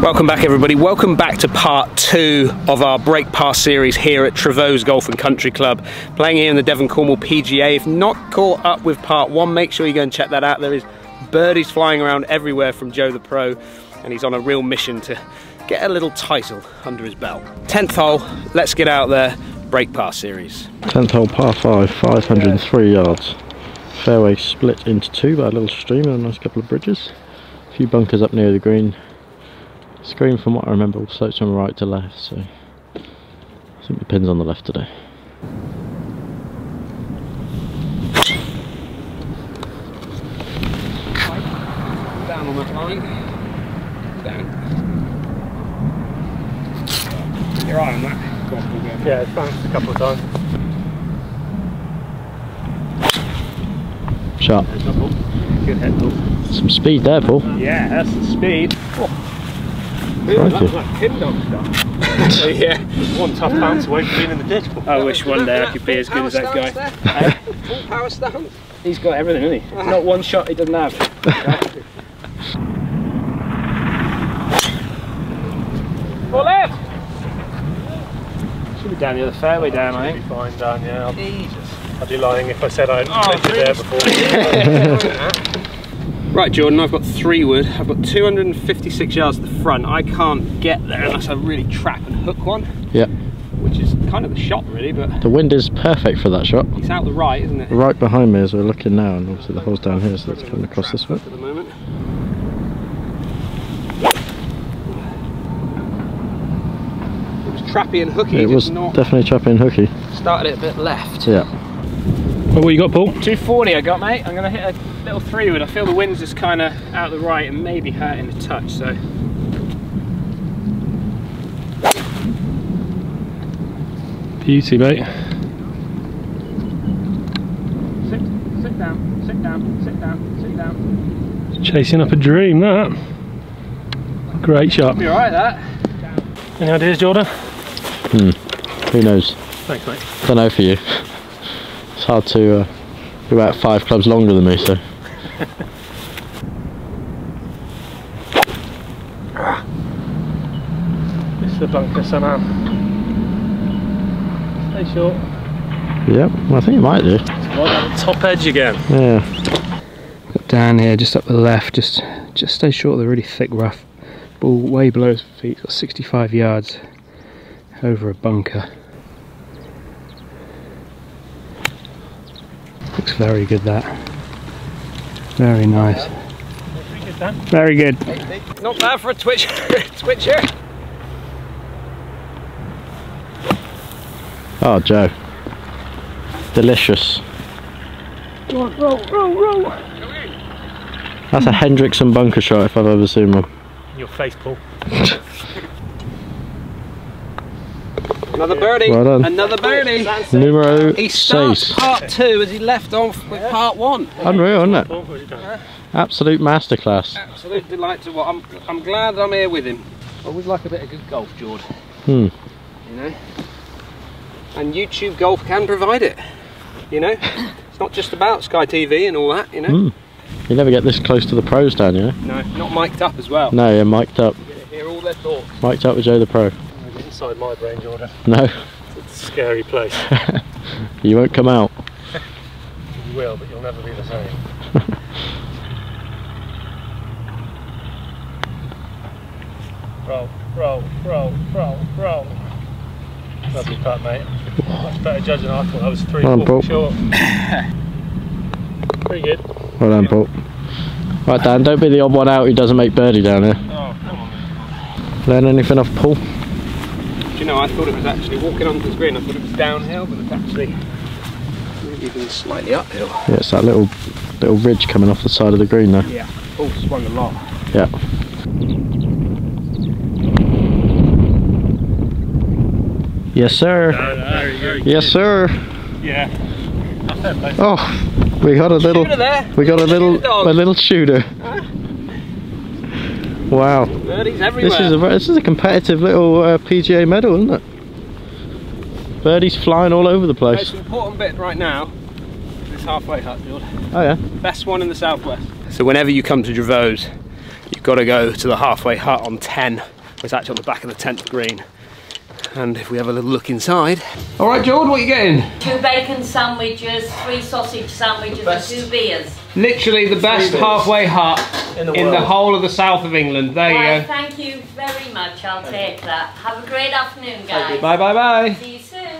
Welcome back, everybody. Welcome back to part two of our Break Par Series here at Trevose Golf and Country Club. Playing here in the Devon Cornwall PGA. If not caught up with part one, make sure you go and check that out. There is birdies flying around everywhere from Joe the Pro, and he's on a real mission to get a little title under his belt. 10th hole, let's get out there. Break Par Series. 10th hole par 5, 503 yards. Fairway split into two by a little stream and a nice couple of bridges. A few bunkers up near the green. Screen, from what I remember, slopes from right to left, so I think the pin's on the left today. Down on the line. Down. You're right on that. Go on, we'll go. Yeah, it's bounced a couple of times. Sharp. Good head, Paul. Some speed there, Paul. Yeah, that's the speed. Oh. That's like kid dog stuff. So, yeah, one tough bounce away from being in the ditch. I wish one day I could be as good as that guy. Full power stance. He's got everything, hasn't he? Not one shot he doesn't have. Full left. Should be down the other fairway down, I think. Should be fine down, yeah. Jesus. I'd be lying if I said I'd played it there before. Right, Jordan, I've got three wood. I've got 256 yards to the front. I can't get there unless I really trap and hook one. Yeah. Which is kind of the shot, really, but... The wind is perfect for that shot. It's out the right, isn't it? Right behind me as we're looking now, and obviously the hole's down here, so it's coming across this way. For the moment. It was trappy and hooky. It was definitely trappy and hooky. Started it a bit left. Yeah. Well, what you got, Paul? 240 I got, mate. I'm going to hit a little three wood. I feel the wind's just kind of out the right and maybe hurting the touch, so... Beauty, mate. Sit down, sit down, sit down, sit down. Chasing up a dream, that. Great shot. Be alright, that. Any ideas, Jordan? Who knows? Thanks, mate. Don't know for you. It's hard to be about 5 clubs longer than me, so. This is the bunker somehow. Stay short. Yep, well, I think it might do. Well, that top edge again. Yeah. Got down here, just up the left, just stay short of the really thick rough. Ball way below his feet, got 65 yards over a bunker. Looks very good, that. Very nice. Very good. Not bad for a twitcher. Oh, Joe. Delicious. Go on, roll. That's a Hendrickson bunker shot if I've ever seen one. Your face, Paul. Another birdie, well done. Another birdie. Numero 6. He starts part 2 as he left off with part 1. Unreal, isn't it? Absolute masterclass. Absolute delight to what. I'm glad I'm here with him. I always like a bit of good golf, George. You know? And YouTube golf can provide it. You know? It's not just about Sky TV and all that, you know? You never get this close to the pros down, you know? No, not mic'd up as well. No, you're mic'd up. You get to hear all their thoughts. Mic'd up with Joe the Pro. Inside my brain, Jordan. No. It's a scary place. You won't come out. You will, but you'll never be the same. roll. Lovely putt, mate. Much better judging I thought. I was 3 foot short. Pretty good. Well done, Paul. Right, Dan, don't be the odd one out who doesn't make birdie down here. Oh, come on. Learn anything off Paul? You know, I thought it was actually walking onto the green. I thought it was downhill, but it's actually even slightly uphill. Yeah, it's that little ridge coming off the side of the green there. Yeah, swung a lot. Yeah. Yes, sir. Yes, sir. Yeah. Oh, we got a little. There. We got a little shooter. Huh? Wow. Birdies everywhere. This is a competitive little PGA medal, isn't it? Birdies flying all over the place. It's an important bit right now. It's halfway hut, Jordan. Oh yeah. Best one in the southwest. So whenever you come to Trevose, you got to go to the halfway hut on 10. It's actually on the back of the 10th green. And if we have a little look inside. All right, George, what are you getting? 2 bacon sandwiches, 3 sausage sandwiches and 2 beers. Literally the best halfway hut in the whole of the south of England. There you go. Thank you very much. I'll take that. Have a great afternoon, guys. Bye, bye, bye. See you soon.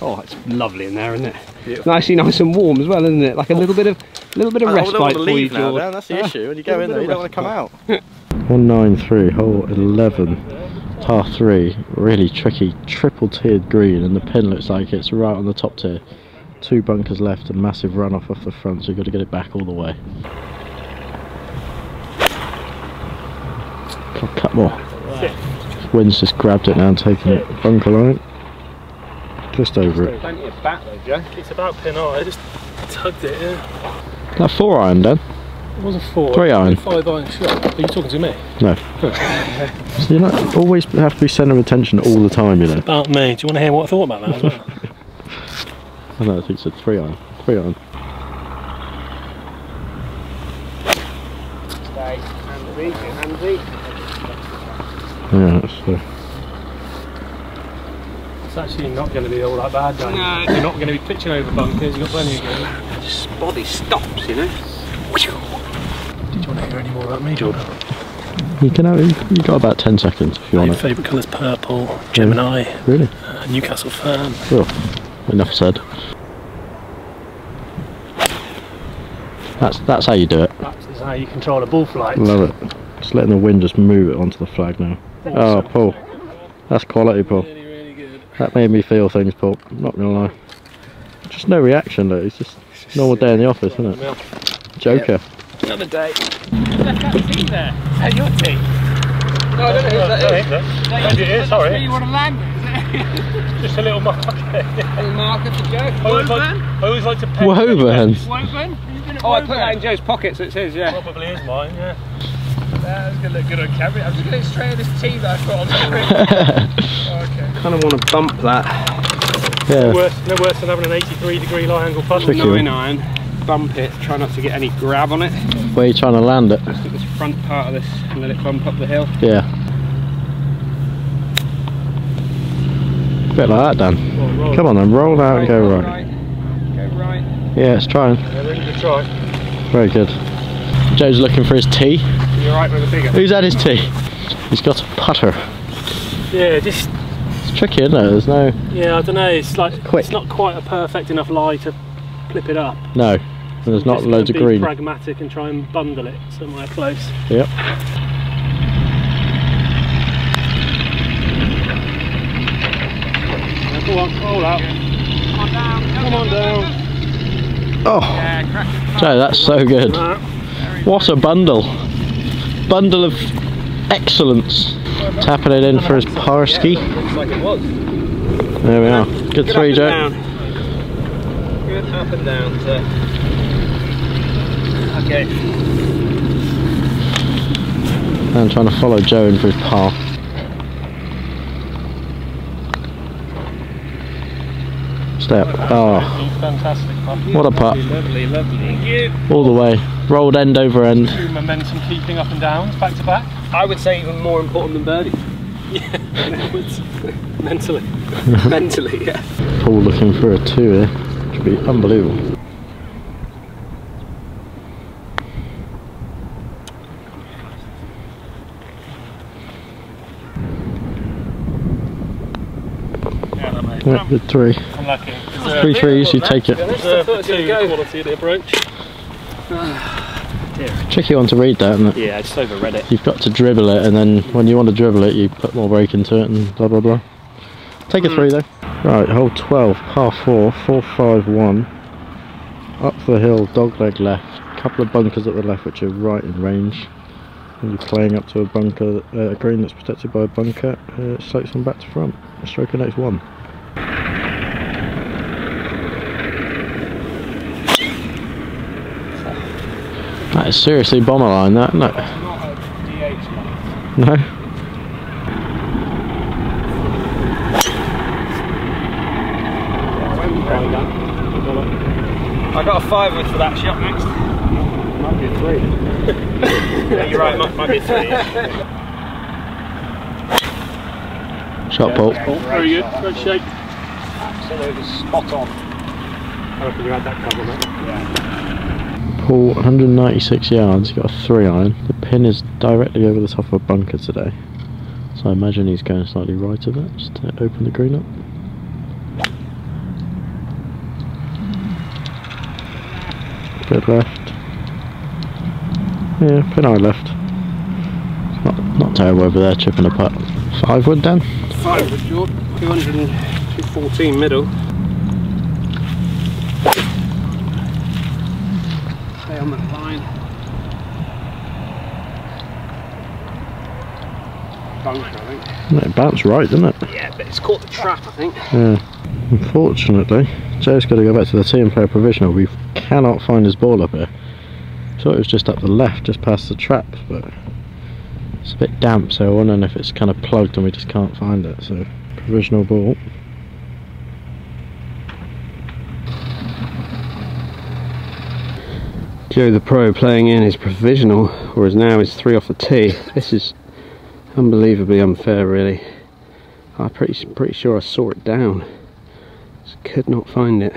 Oh, it's lovely in there, isn't it? Beautiful. Nicely nice and warm as well, isn't it? Like a little bit of respite for you, George. That's the issue. When you go in there, you don't want to come out. 193, hole 11. Par 3, really tricky, triple tiered green, and the pin looks like it's right on the top tier. 2 bunkers left, a massive runoff off the front, so you've got to get it back all the way. Oh, cut more. Wynn's just grabbed it now and taken it. Bunker line. Just over it. Plenty of bat though, Joe. It's about pin high, I just tugged it, yeah. That 4 iron, Dan? It wasn't 4. 3 iron. 5 iron shot. Are you talking to me? No. So you know, always have to be centre of attention all the time, you know. It's about me. Do you want to hear what I thought about that as well? I know, I think it's a 3 iron. 3 iron. Yeah, that's true. It's actually not going to be all that bad, Dan. No. You're not going to be pitching over bunkers. You've got plenty of good. Just body stops, you know. Do you want to hear any more about me, Jordan? You can have, you've got about 10 seconds if you want. My favourite colour's purple, Gemini, really? Newcastle Firm. Oh, enough said. That's how you do it. That's how you control a ball flight. Love it. Just letting the wind just move it onto the flag now. Oh, Paul. That's quality, Paul. Really, really good. That made me feel things, Paul. I'm not going to lie. Just no reaction, though. It's just a normal day in the office, isn't it? Joker. Yep. Another day. That team there. Is that your team? No, I don't know who that is. Sorry. That's where you want to land, is it? Just a little marker. A little marker for Joe. I always like to peg. Woburn? Woburn? Oh, I put that in Joe's pocket, so it's his, yeah. Probably is mine, yeah. That's going to look good on camera. I'm just going to straight at this tee that I've got on the screen. I kind of want to bump that. Yeah. No worse than having an 83-degree lie-angle putt. 9-iron. Bump it, try not to get any grab on it. Where are you trying to land it? Just at this front part of this and let it bump up the hill. Yeah. A bit like that, Dan. Roll. Come on then, roll out and go right. Go right. Yeah, it's trying. Yeah, we're going to try. Very good. Joe's looking for his tee. You're right with the figure. Who's had his tee? He's got a putter. Yeah, just... It's tricky, isn't it? There's no... Yeah, I don't know, it's like... Quick. It's not quite a perfect enough lie to flip it up. No. And there's not loads of green. Pragmatic and try and bundle it somewhere close. Yep. Come on, roll out. Come on down. Oh, yeah, Joe, that's so good. What a bundle! Bundle of excellence. Tapping it in for his par ski. There we are. Good 3, Joe. Good up and down, sir. Okay. I'm trying to follow Joe in for his par. Step. Oh, fantastic. What a putt. Lovely, lovely. All the way. Rolled end over end. Momentum keeping up and down, back to back. I would say even more important than birdie. Yeah, mentally. Mentally, yeah. Paul looking for a 2 here. Should be unbelievable. Yeah, good 3. Unlucky. 3 trees, you take it. Quality of the approach. Tricky one to read that, isn't it? Yeah, I just overread it. You've got to dribble it, and then when you want to dribble it, you put more break into it, and blah blah blah. Take a 3 though. Right, hole 12, par 4, 4-5-1. Up the hill, dogleg left. Couple of bunkers at the left, which are right in range. And you're playing up to a bunker, a green that's protected by a bunker. Slopes from back to front. Stroke of next 1. That is seriously bomber line, that, isn't it? That's not a DH line. No. I got a 5-wood for that shot next. 3. Yeah, you're right, it might be 3. Shot Paul. Very good, good shake. Absolutely spot on. I reckon you had that cover, mate. Yeah. Paul, 196 yards, got a 3-iron. The pin is directly over the top of a bunker today. So I imagine he's going slightly right of it, just to open the green up. Good left. Yeah, pin eye left. Not terrible over there, chipping a putt. 5 wood, Dan? 5 wood, Jordan. 214 middle. Stay on that line. Bunker, I think. It bounced right, didn't it? Yeah, but it's caught the trap, I think. Yeah. Unfortunately, Joe's got to go back to the tee and play a provisional. We cannot find his ball up here. Thought it was just up the left, just past the trap, but it's a bit damp, so I'm wondering if it's kind of plugged and we just can't find it. So, provisional ball. Joe the Pro playing in his provisional, or as now is 3 off the tee. This is unbelievably unfair, really. I'm pretty sure I saw it down. Could not find it.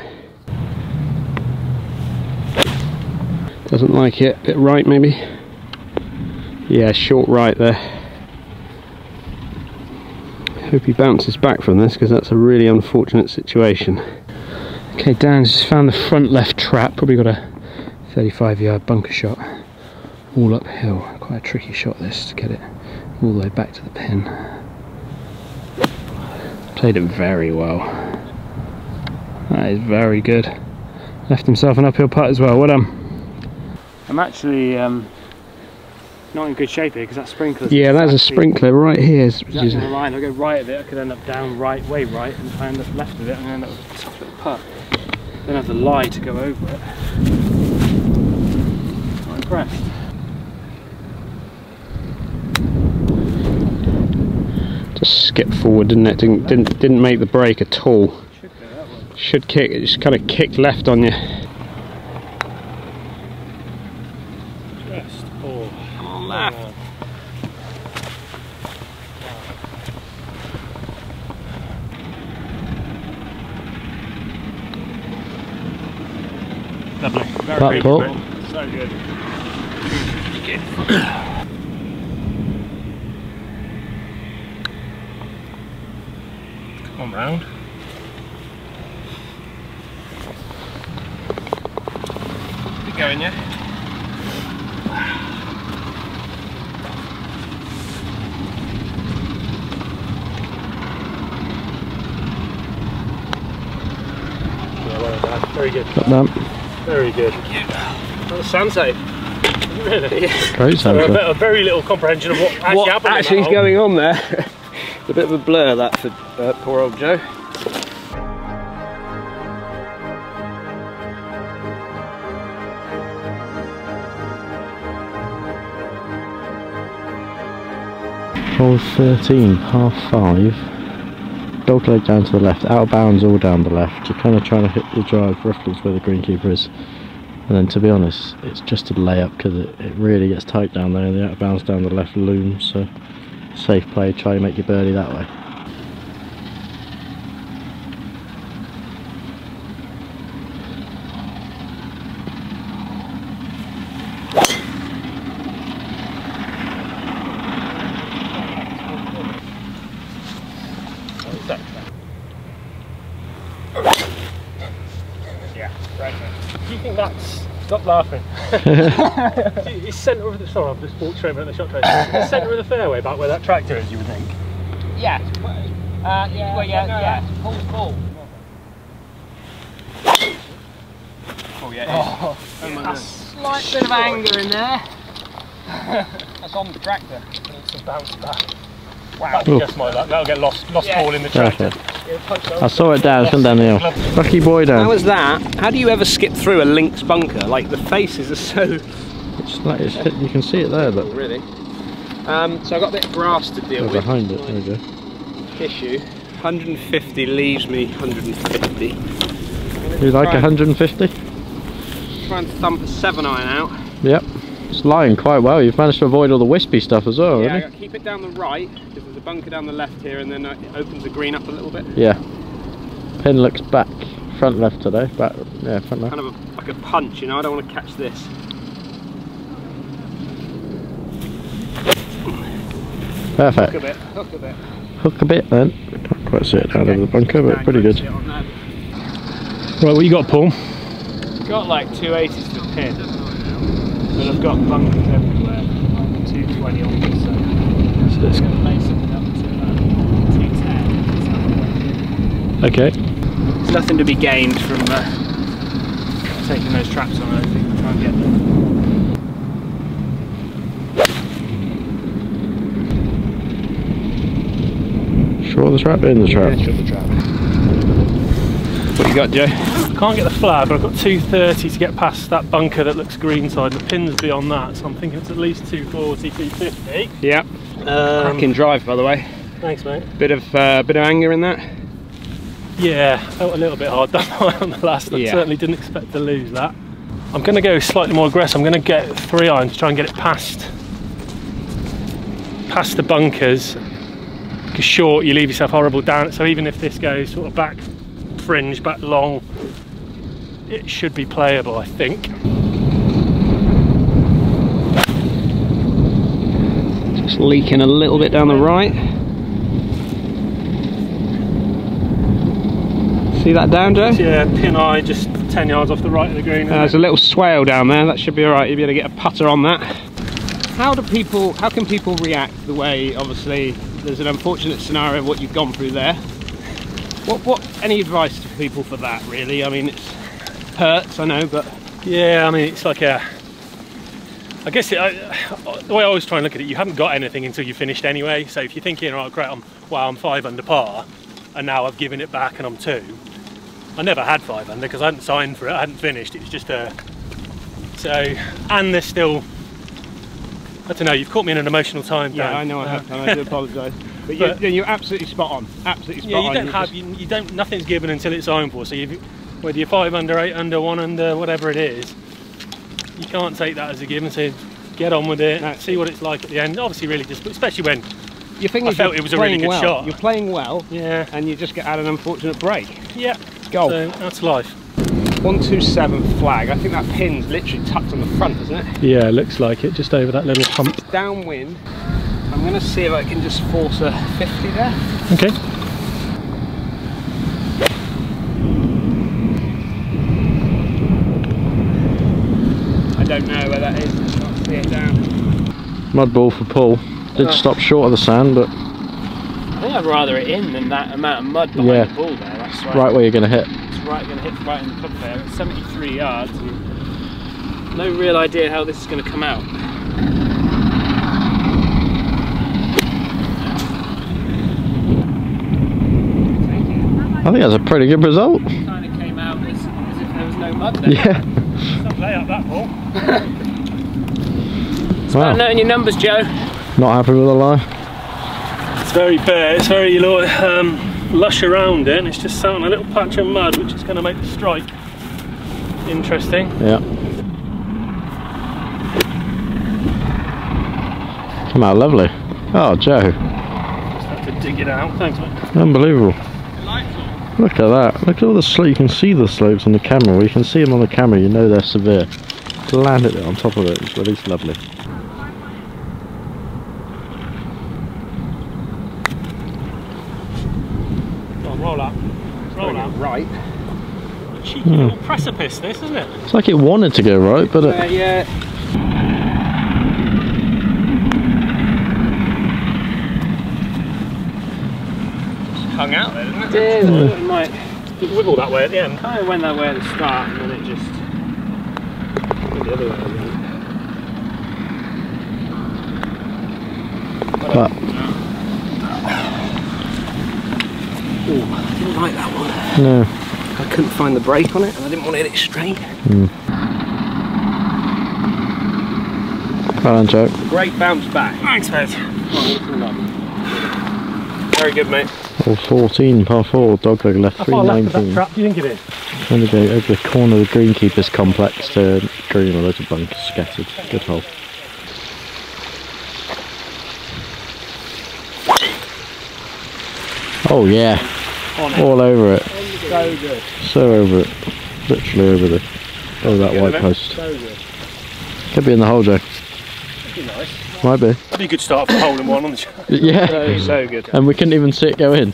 Doesn't like it. Bit right maybe. Yeah, short right there. Hope he bounces back from this because that's a really unfortunate situation. Okay, Dan's just found the front left trap. Probably got a 35-yard bunker shot. All uphill. Quite a tricky shot this to get it all the way back to the pin. Played it very well. That is very good. Left himself an uphill putt as well. Well done. I'm actually not in good shape here because that sprinkler. Yeah, that's a sprinkler right here. Exactly the line. I go right of it, I could end up down right, way right, and if I end up left of it, I'm going to end up with a tough little putt. Then I have to lie to go over it. Not impressed. Just skipped forward, didn't it? Didn't make the break at all. Should kick, it just kind of kicked left on you. Just ball. Come on, left. Lovely. Very good. Ball. So good. Good. Come on round. Going, yeah? Well done. Very good. Very good. That was sensei. Really? Yeah. Great sensei. A very little comprehension of what actually happened. Actually is going on there. It's a bit of a blur that for poor old Joe. Hole 13, par 5. Dog leg down to the left, out of bounds all down the left. You're kind of trying to hit the drive roughly where the greenkeeper is. And then to be honest, it's just a layup because it really gets tight down there and the out of bounds down the left looms. So safe play, try and make your birdie that way. Stop laughing. It's centre of the sorry, I've just walked straight over the shot trace. It's centre of the fairway back where that tractor is, you would think. Yeah. Yeah. Paul's ball. Oh yeah. Oh my God. A slight bit of anger in there. That's on the tractor. It's a bounce back. Wow. Ooh. Just my luck. That'll get lost ball in the tractor. I saw it down, it's gone down the hill. Lucky boy down. How was that? How do you ever skip through a Lynx bunker? Like the faces are so... It's like it's hit, you can see it there, look. Really? So I've got a bit of grass to deal with. Behind it, there we go. Issue. 150 leaves me 150. You like 150? Try and thump a 7-iron out. Yep. It's lying quite well. You've managed to avoid all the wispy stuff as well, yeah, haven't you? Keep it down the right, because there's a bunker down the left here, and then it opens the green up a little bit. Yeah. Pin looks back, front left today. Back, yeah, front left. Kind of a, like a punch, you know, I don't want to catch this. Perfect. Hook a bit, hook a bit. Hook a bit then. Can't quite see it out of the bunker, but pretty good. Right, what you got, Paul? Got like 280s for pin, but I've got bunkers everywhere, 220 on this, so it's going to lay something up to about 210. Okay. There's nothing to be gained from taking those traps on, I don't think. We'll try and get them. The trap in the trap. Yeah, the trap. What you got, Joe? Can't get the flag, but I've got 230 to get past that bunker that looks green side. The pin's beyond that, so I'm thinking it's at least 240, 250. Yeah. Cracking drive, by the way. Thanks, mate. Bit of anger in that. Yeah, felt a little bit hard that on the last. I certainly didn't expect to lose that. I'm going to go slightly more aggressive. I'm going to get 3-iron to try and get it past the bunkers. Because short, you leave yourself horrible down, so even if this goes sort of back fringe, back long, it should be playable, I think. Just leaking a little bit down the right. See that down, Joe? Yeah, pin eye just 10 yards off the right of the green. There's a little swale down there, that should be alright, you'll be able to get a putter on that. How can people react the way, obviously, there's an unfortunate scenario of what you've gone through there. What any advice to people for that, really? I mean, it hurts, I know, but... Yeah, I mean, it's like a... I guess the way I always try and look at it, you haven't got anything until you've finished anyway. So if you're thinking, oh, great, I'm 5 under par, and now I've given it back and I'm 2. I never had 5 under because I hadn't signed for it, I hadn't finished. It was just a... So, and there's still... I don't know, you've caught me in an emotional time, Dan. Yeah, I know I have, and I do apologise. But you're absolutely spot on, absolutely spot on. Yeah, you don't have, you don't, nothing's given until it's signed for, so whether you're 5 under, 8 under, 1 under, whatever it is, you can't take that as a given, so get on with it, no. See what it's like at the end. Obviously really just, especially when I felt it was a really good shot. You're playing well, yeah, and you just get had an unfortunate break. Yeah, golf. So that's life. 127 flag. I think that pin's literally tucked on the front, isn't it? Yeah, looks like it, just over that little hump. It's downwind. I'm going to see if I can just force a 50 there. Okay. I don't know where that is. I can't see it down. Mud ball for Paul. Did stop short of the sand, but... I think I'd rather it in than that amount of mud behind the ball there. That's right where you're going to hit. Going to hit right in the club there. It's 73 yards. No real idea how this is going to come out. I think that's a pretty good result. It kind of came out as if there was no mud there. Yeah. It's not play up that ball. It's about knowing your numbers, Joe. Not happy with a lie. It's very bare. It's very lush around it, and it's just sat on a little patch of mud, which is going to make the strike interesting. Yeah. Come out lovely. Oh, Joe. Just have to dig it out. Thanks, mate. Unbelievable. Delightful. Look at that. Look at all the slopes. You can see the slopes on the camera. Well, you can see them on the camera. You know they're severe. To land it on top of it is really lovely. Right. A cheeky little precipice, this, isn't it? It's like it wanted to go right, but it... Just hung out there, didn't it? It did. It might wiggle that way at the end. Kind of went that way at the start, and then it just went the other way. I didn't like that one. No. I couldn't find the brake on it, and I didn't want to hit it straight. Well done, Joe. Great bounce back. Thanks, mate. Very good, mate. All 14, par 4, dogleg left 319. How far left of that trap do you think it is? Going to go over the corner of the greenkeeper's complex to green a little bunch scattered. Good hole. Oh yeah, all over it. So good. So over it. Literally over the over that white post. So good. Could be in the hole, Joe. That'd be nice. Might be. That'd be a good start for hole in one on the show. Yeah. So good. And we couldn't even see it go in.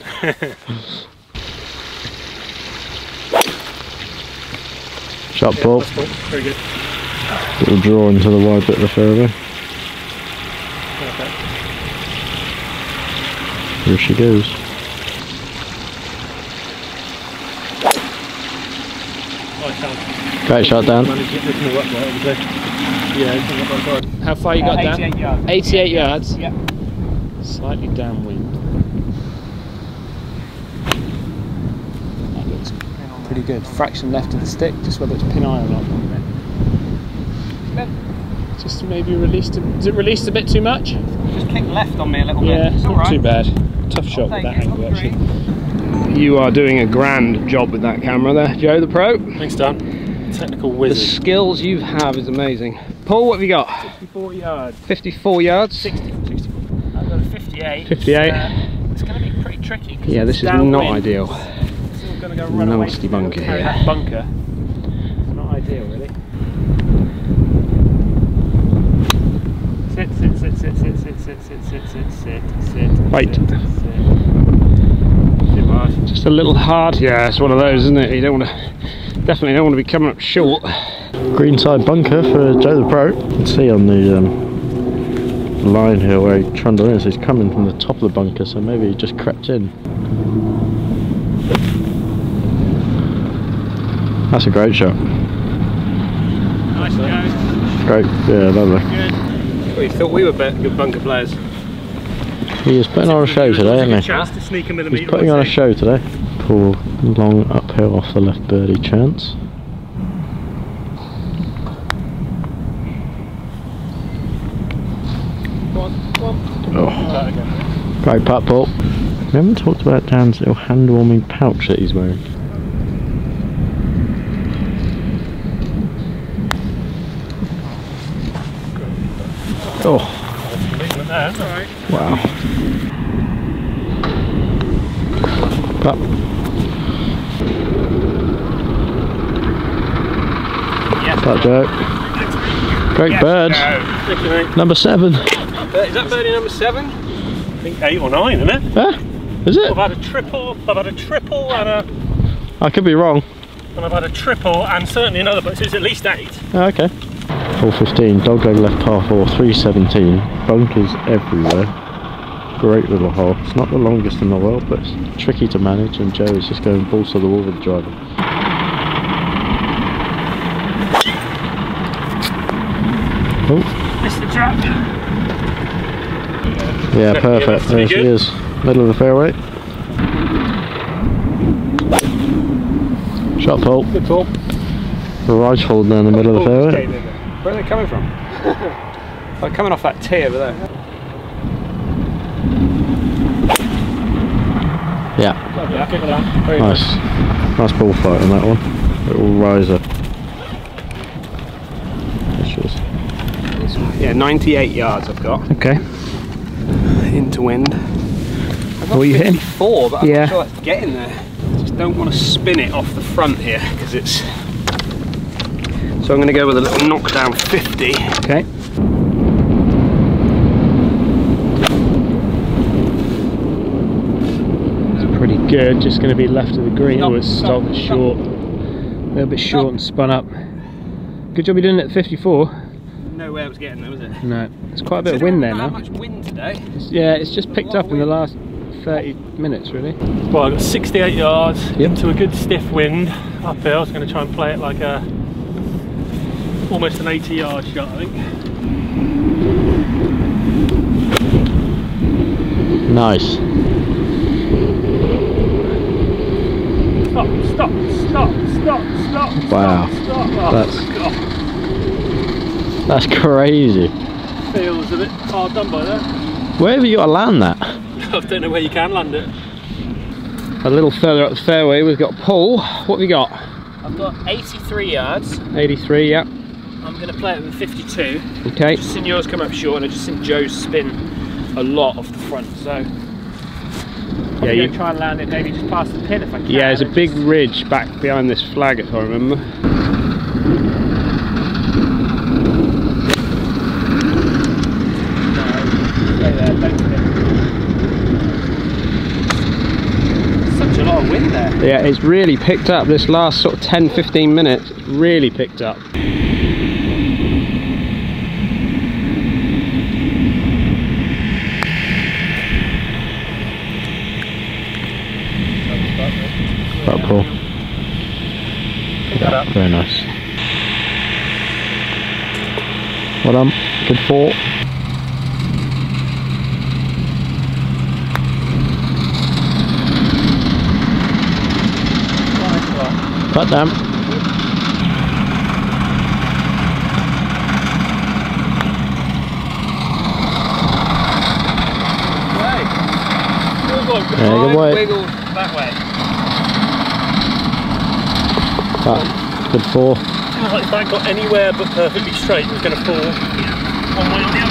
Shot ball. Very good. Little draw into the wide bit of the fairway. Okay. Here she goes. Great shot down. How far you got down? 88 yards. 88 yards? Yeah. Slightly downwind. That looks pretty good. Fraction left of the stick, just whether it's pin eye or not. Just maybe released a, is it released a bit too much? Just kicked left on me a little bit. Yeah, not too bad. Tough shot with that angle actually. You are doing a grand job with that camera there, Joe the Pro. Thanks, Dan. Technical wizard. The skills you have is amazing. Paul, what have you got? 54 yards. 54 yards? 64. I've got a 58. 58. It's going to be pretty tricky. Yeah, this is not ideal. It's all going to go run away. Nasty bunker here. That bunker. It's not ideal, really. Sit, sit, sit, sit, sit, sit, sit, sit, sit, sit, sit, sit. Wait. Just a little hard. Yeah, it's one of those, isn't it? You don't want to. Definitely don't want to be coming up short. Greenside bunker for Joe the Pro. You can see on the line here where he trundle is, he's coming from the top of the bunker, so maybe he just crept in. That's a great shot. Nice go. Great, yeah, lovely. Good. Well, you thought we were good bunker players. He is putting on a show today, isn't he? To sneak him in the he's putting on a show today. Pull long uphill off the left birdie chance. Oh. Great putt, Paul. We haven't talked about Dan's little hand warming pouch that he's wearing. Oh. Wow. Up. Yes. That joke. Great yes. Bird. No. Number 7. Is that birdie number 7? I think 8 or 9, isn't it? Yeah. Is it? I've had a triple. I've had a triple and a. I could be wrong. And I've had a triple and certainly another, but it's at least 8. Oh, okay. 415. Dogleg left par 4. 317. Bunkers everywhere. Great little hole. It's not the longest in the world, but it's tricky to manage, and Joe is just going balls to the wall with the driver. Oh. Missed the trap. Yeah, perfect. There she is. Middle of the fairway. Shot, Paul. Good Paul. Right hold down the middle of the fairway. Where are they coming from? They're coming off that tee over there. Yeah. Lovely. Nice. Nice ball flight on that one. Little riser. Yeah, 98 yards I've got. Okay. Into wind. I've got 54, but I'm not sure that's getting there. I just don't want to spin it off the front here because it's. So I'm going to go with a little knockdown 50. Okay. Good, just going to be left of the green. Oh, it's stopped short. A little bit short and spun up. Good job you're doing it at 54. No way I was getting there, was it? No. It's quite a bit of wind there now. Not much wind today. Yeah, it's just picked up in the last 30 minutes, really. Well, I got 68 yards into a good stiff wind uphill. I was going to try and play it like a almost an 80-yard shot, I think. Nice. Stop, stop, stop, stop, stop, wow. Stop, stop. Oh, that's crazy. Feels a bit hard done by that. Where have you got to land that? I don't know where you can land it. A little further up the fairway, we've got Paul. What have you got? I've got 83 yards. 83, yeah. I'm going to play it with 52. Okay. I've just seen yours come up short and I've just seen Joe spin a lot off the front, so... Yeah, you try and land it maybe just past the pin if I can. Yeah, there's a big ridge back behind this flag if I remember. No, stay there, don't pin. Such a lot of wind there. Yeah, it's really picked up. This last sort of 10-15 minutes, it's really picked up. Cool. Yeah, very nice. Well done. Good ball. Cut down. Good way. Wiggle that way. Good four. Like if I got anywhere but perfectly straight, it was going to fall one way or the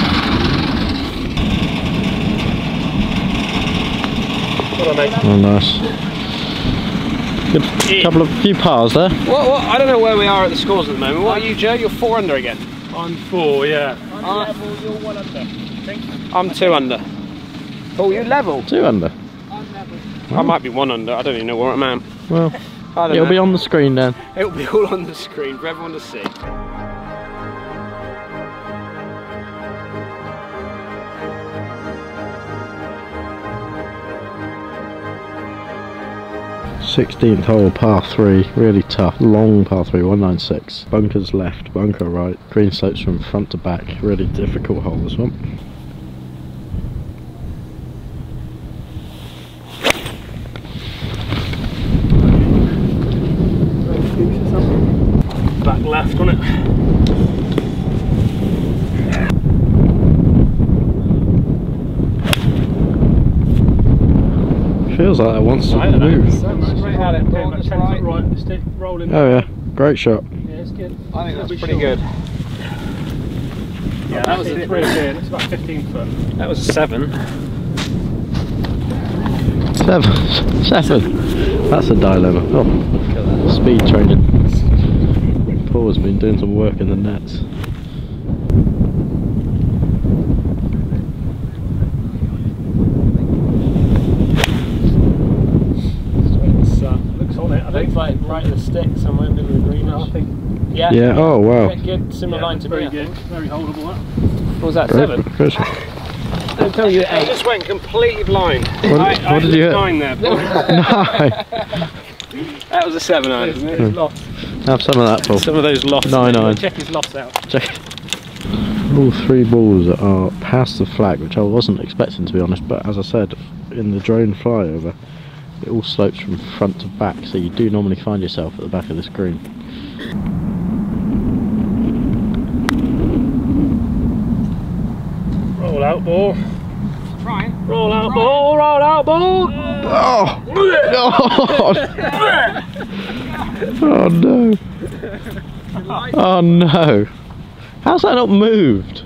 other. Oh, nice. Good couple of few pars there. What? I don't know where we are at the scores at the moment. What are you, Joe? You're 4 under again. I'm 4, yeah. I'm level, you're 1 under. I'm 2 under. Oh, you level? 2 under. I'm level. I might be 1 under. I don't even know where I'm at. Well. It'll be on the screen then. It'll be all on the screen for everyone to see. Sixteenth hole, par 3, really tough, long par 3, 196. Bunkers left, bunker right. Green slopes from front to back. Really difficult hole this one. Left on it. Feels like it wants to move. So much straight at it, right, stick, rolling. Oh yeah, great shot. Yeah, it's good. I think that's pretty good. Yeah, that was a 3 good. It's about 15 foot. That was a 7. 7? 7? That's a dilemma. Oh, speed training. Paul has been doing some work in the nets. Looks on it. I think it's like right in the stick somewhere in the middle of the green. I think. Yeah. Yeah. Oh wow. Good. Similar line to me. Good. Very holdable. What was that? 7. Don't tell you 8. I just went completely blind. What did you hit? 9 there. Paul. No. That was a 7 iron, isn't it? It was lost. Have some of that, Paul. Some of those lofts. 9-9. Check his lofts out. Check. All 3 balls are past the flag, which I wasn't expecting to be honest, but as I said, in the drone flyover, it all slopes from front to back, so you do normally find yourself at the back of this green. Roll out ball. Trying. Roll out ball, roll out ball! Oh! Oh no! Oh no! How's that not moved?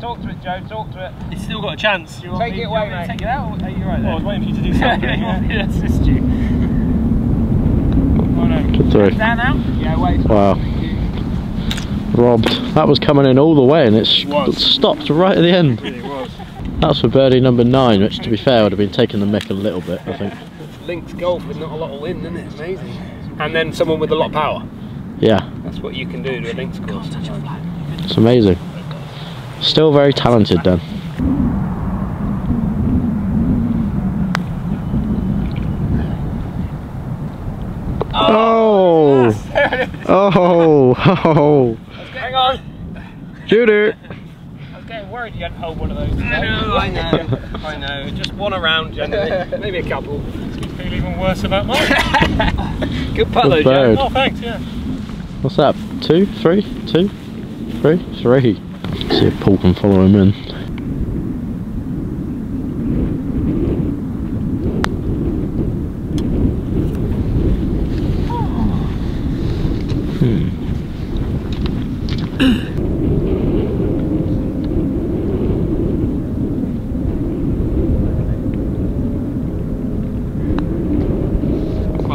Talk to it, Joe. Talk to it. It's still got a chance. Take it away, mate. Take it out. Or are you right there? Oh, I was waiting for you to do something. Yeah, assist you. Oh no! Good through. Down now? Yeah, wait. Wow. Robbed. That was coming in all the way, and it stopped right at the end. It was. That's for birdie number 9, which to be fair would have been taking the mick a little bit, I think. Lynx golf with not a lot of wind, isn't it? Amazing. And then someone with a lot of power. Yeah. That's what you can do to a Lynx course. It's amazing. Still very talented, Dan. Oh! Oh! Oh! Hang on! Shooter! Worried you hadn't hold one of those. No, I know, I know. Just one around, generally. Maybe a couple. Feel even worse about mine. Good putt though, Joe. Oh, thanks, yeah. What's that? 2, 3, 2, 3, 3. See if Paul can follow him in. Right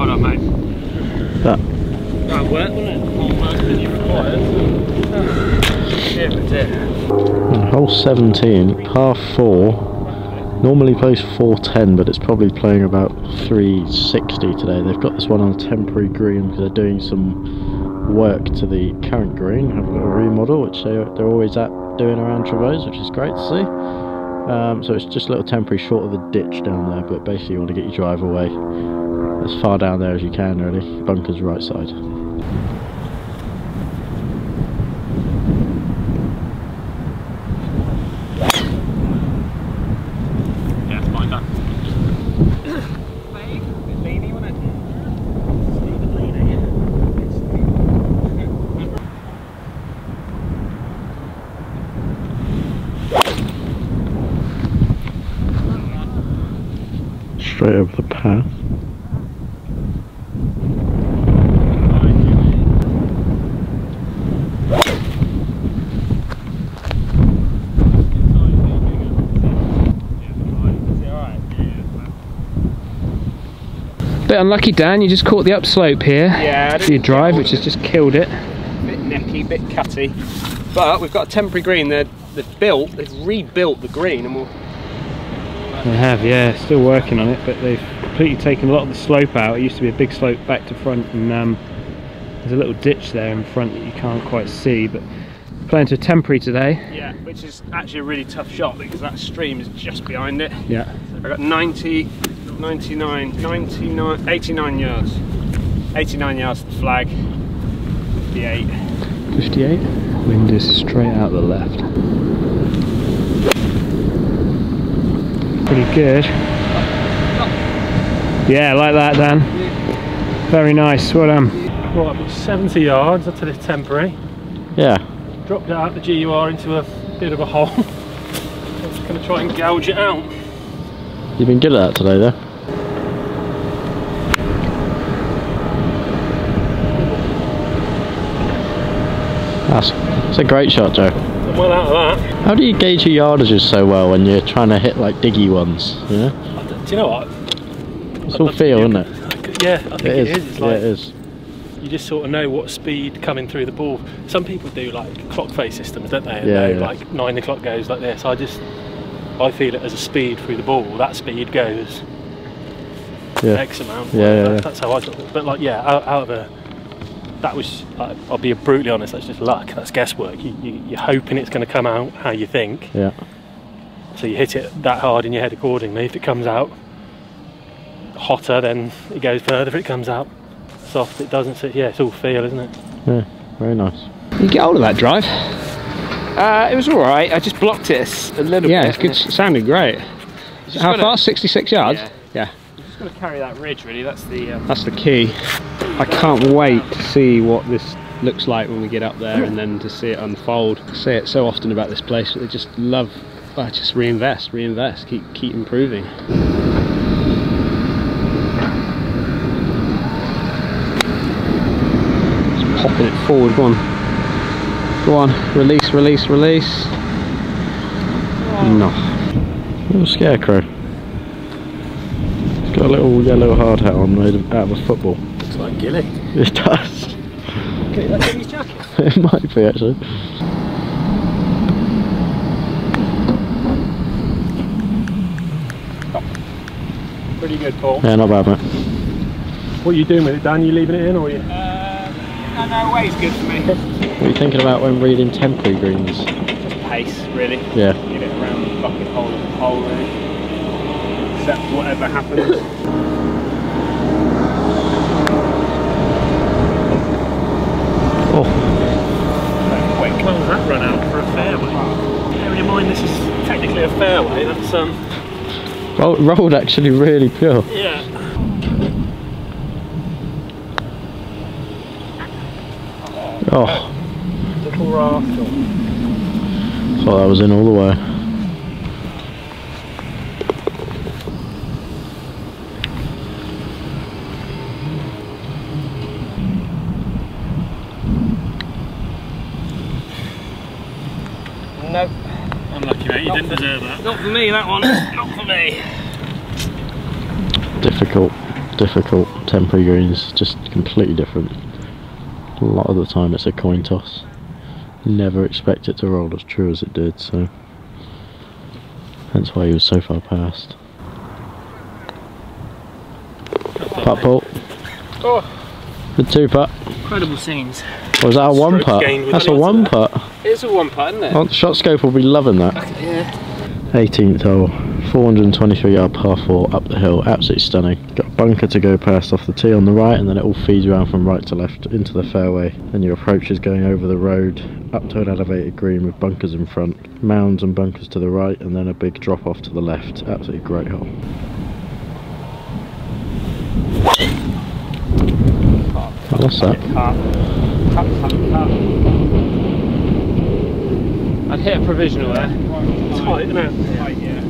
on, mate. That worked, wasn't it? More work than you required. Yeah, but yeah. Hole 17, par 4. Normally plays 410, but it's probably playing about 360 today. They've got this one on a temporary green because they're doing some work to the current green, have a little remodel, which they're always at doing around Trevose, which is great to see. So it's just a little temporary short of the ditch down there, but basically you want to get your drive away as far down there as you can really. Bunker's right side. Straight over the path. Bit unlucky, Dan, you just caught the upslope here. Yeah, your drive, which has just killed it. Bit necky, bit cutty. But we've got a temporary green there. They've rebuilt the green and we'll... They have, yeah, still working on it, but they've completely taken a lot of the slope out. It used to be a big slope back to front, and there's a little ditch there in front that you can't quite see, but playing to a temporary today. Yeah, which is actually a really tough shot because that stream is just behind it. Yeah. So I got 90, 99, 99, 89 yards. 89 yards to the flag, 58. 58? Wind is straight out the left. Pretty good. Yeah, like that, Dan. Very nice. Well done. Right, I've got 70 yards up to this temporary. Yeah. Dropped out the GUR into a bit of a hole. I'm just going to try and gouge it out. You've been good at that today, though. That's a great shot, Joe. Well out of that. How do you gauge your yardages so well when you're trying to hit like diggy ones, you know? Do you know what? It's all feel, isn't it? Yeah, I think it is. It's like, yeah, it is. You just sort of know what speed coming through the ball. Some people do like clock face systems, don't they? And yeah, yeah. Like 9 o'clock goes like this. I feel it as a speed through the ball. That speed goes X amount. Yeah, yeah, that's how I got it. But like, yeah, out of a... That was, I'll be brutally honest, that's just luck, that's guesswork. You're hoping it's going to come out how you think. Yeah. So you hit it that hard in your head accordingly. If it comes out hotter, then it goes further. If it comes out soft, it doesn't. So yeah, it's all feel, isn't it? Yeah, very nice. You get hold of that drive? It was all right. I just blocked it a little bit. Yeah, it sounded great. How far? 66 yards? Yeah. You've just got to carry that ridge, really. That's the key. I can't wait to see what this looks like when we get up there and then to see it unfold. I say it so often about this place, but they just love, just reinvest, keep improving. Just popping it forward, go on. Go on, release, release, release. No. Little scarecrow. He's got a little yellow hard hat on made out of a football. Like gilly. It does. Okay, that's in his jacket. It might be actually. Oh, pretty good, Paul. Yeah, not bad, mate. What are you doing with it, Dan? Are you leaving it in or are you? No, way's good for me. What are you thinking about when reading temporary greens? Just pace, really. Yeah. Get it around the fucking hole, really. Except whatever happens. Oh. Wait, when does that run out for a fairway? Bear in mind this is technically a fairway, that's well, rolled actually really pure. Yeah. Oh. Little raft. Thought that was in all the way. Nope. Unlucky mate, you didn't deserve that. Not for me that one, not for me. Difficult, difficult temporary greens, just completely different. A lot of the time it's a coin toss. Never expect it to roll as true as it did, so that's why he was so far past. Putt pull. Oh. The two putt. Incredible scenes. Or is that a one putt? That's a one putt. It is a one putt, isn't it? Oh, ShotScope will be loving that. Yeah. 18th hole, 423 yard par 4 up the hill, absolutely stunning. Got a bunker to go past off the tee on the right, and then it all feeds around from right to left into the fairway. And your approach is going over the road, up to an elevated green with bunkers in front, mounds and bunkers to the right, and then a big drop off to the left. Absolutely great hole. I lost that. I'd hit a provisional there. It's tight, isn't it? Yeah.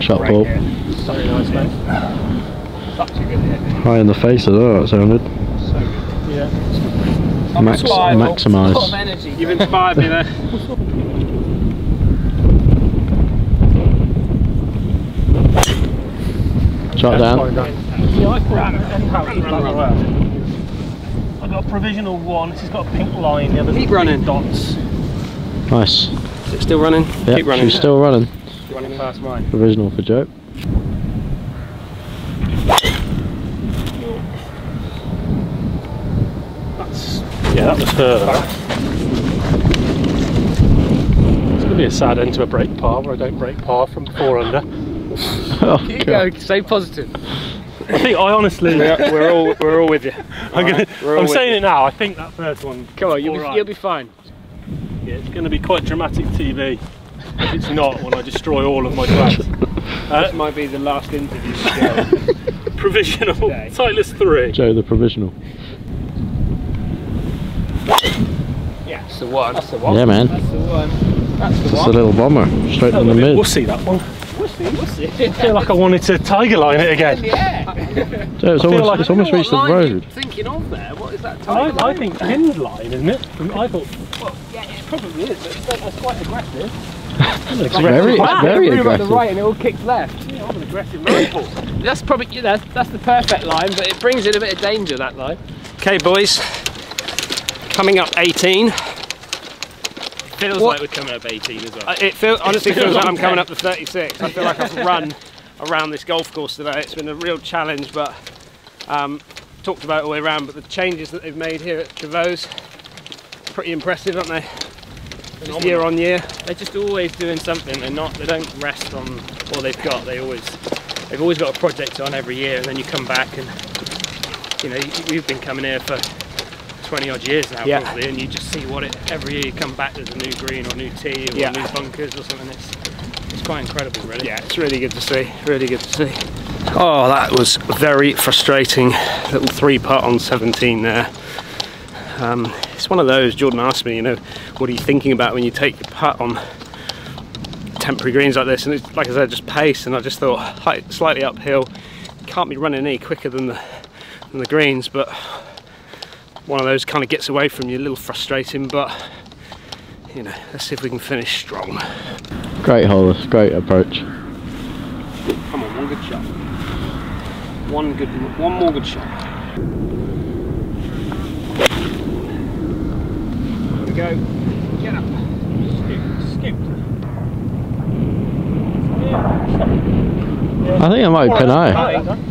Shot ball. So nice, mate. Such a good hit. High in the face as well, it sounded. So good. Yeah. Maximise. A lot of energy. You've inspired me there. Shot down. Yeah, I ran well. I've got a provisional one. This has got a pink line. The other keep running. Dots. Nice. Is it still running? Yep, keep running. She's still running. Running past mine. Provisional for Joe. That's yeah, that was further. It's gonna be a sad end to a break par where I don't break par from 4 under. Oh, keep going, stay positive. I think I honestly, we're all with you. I'm saying it now. I think that first one. Come on, you'll be fine. Yeah, it's going to be quite dramatic TV. If it's not, when I destroy all of my plans. This might be the last interview. Provisional. Titleist 3. Joe the provisional. Yeah, that's the one. That's the one. Yeah, man. That's the one. That's the one. A little bomber, straight in the mid. We'll see that one. I feel like I wanted to tiger line it again. Yeah. So it's almost reached the road. Thinking of there, what is that tiger line? I think end line, isn't it? I thought, well, yeah, it probably is, but it's quite aggressive. It's very aggressive. At the right and it all kicks left. Yeah, I'm an aggressive rifle. That's probably, you know, that's the perfect line, but it brings in a bit of danger, that line. Okay, boys, coming up 18. Feels like we're coming up 18 as well. Honestly feels like I'm coming up to 36. I feel like I've run around this golf course today. It's been a real challenge, but talked about it all the way around. But the changes that they've made here at Trevose, pretty impressive, aren't they? Just year on year, they're just always doing something. They don't rest on what they've got. They've always got a project on every year, and then you come back and you know we've been coming here for 20 odd years now, yeah. Probably, and you just see what it every year you come back, there's a new green or new tee or yeah. New bunkers or something. It's quite incredible, really. Yeah, it's really good to see. Really good to see. Oh, that was very frustrating. Little 3-putt on 17 there. It's one of those. Jordan asked me, you know, what are you thinking about when you take your putt on temporary greens like this? And it's, like I said, just pace. And I just thought, slightly uphill, can't be running any quicker than the greens, but. One of those kind of gets away from you, a little frustrating, but you know, let's see if we can finish strong. Great hole, great approach. Come on, one good shot. One more good shot. Here we go. Get up. Skip. I think I might putting.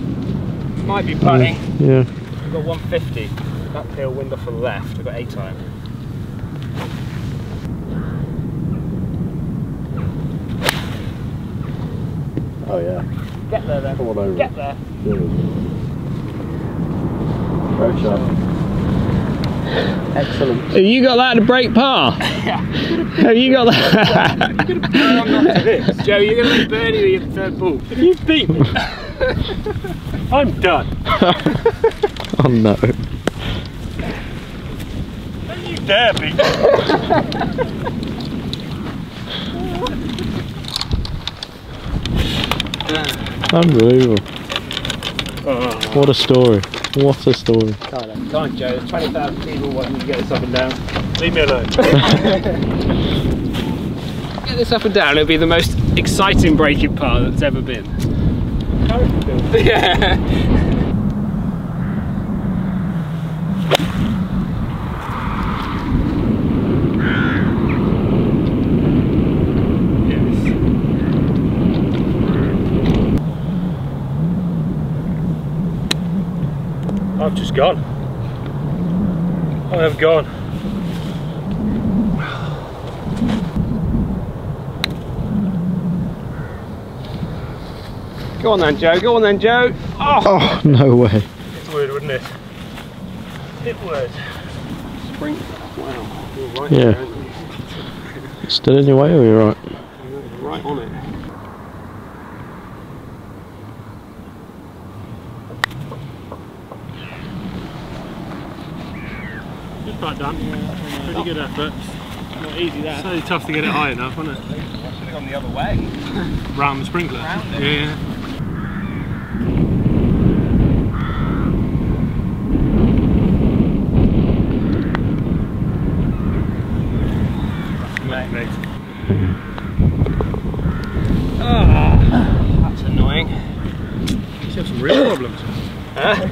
Might be putting. Yeah. We've got 150. Uphill wind off the left, we've got 8 iron. Oh yeah. Get there then. Come on over. Get there. Yeah. Great shot. Excellent. Have you got that to break par? Have you got that? I'm going to put on after this. Joe, you're going to be birdie with your third ball. You beat me. I'm done. Oh no. Dare be. Unbelievable. Oh. What a story. What a story. Come on, Joe, there's 20,000 people wanting to get this up and down. Leave me alone. Get this up and down, it'll be the most exciting breaking par that's ever been. Yeah. I've just gone. I have gone. Go on then, Joe. Go on then, Joe. Oh, oh no way. It would, wouldn't it? It would. Spring. Wow. You're right. Yeah. There, aren't you? Still in your way, or are you right? You're right on it. That done. Yeah, pretty good effort. Not easy that. It's really tough to get it high enough, wasn't it? I should have gone the other way. Round the sprinkler. Round it. Yeah. Oh, that's annoying. You should have some real problems. Huh?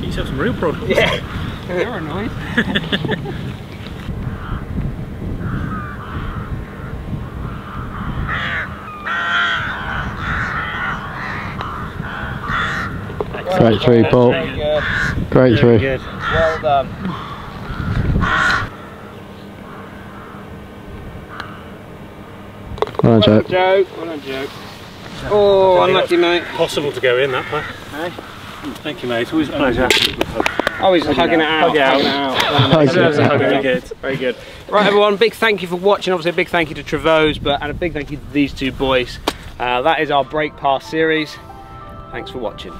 You should have some real problems. Yeah. You're annoyed. Great three, Paul. Great three. Well done. Well done, Joe. Well done, Joe. Oh, unlucky, mate. Possible to go in that play. Thank you, mate. It's always a pleasure. Always hugging it out. Very good. Very good. Right, everyone. Big thank you for watching. Obviously, a big thank you to Trevose, and a big thank you to these two boys. That is our Break Par series. Thanks for watching.